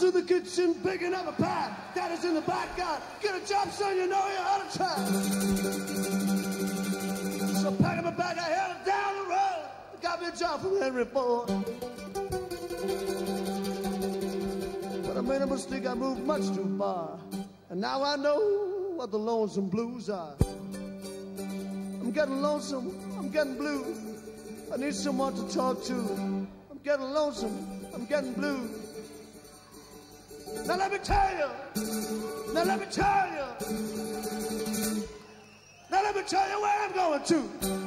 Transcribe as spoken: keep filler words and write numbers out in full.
To the kitchen, picking up a pie. Daddy's in the backyard. Get a job, son, you know you're out of time. So pack up a bag, I headed down the road. Got me a job from Henry Ford. But I made a mistake, I moved much too far. And now I know what the lonesome blues are. I'm getting lonesome, I'm getting blue. I need someone to talk to. I'm getting lonesome, I'm getting blue. Now let me tell you, now let me tell you, now let me tell you where I'm going to.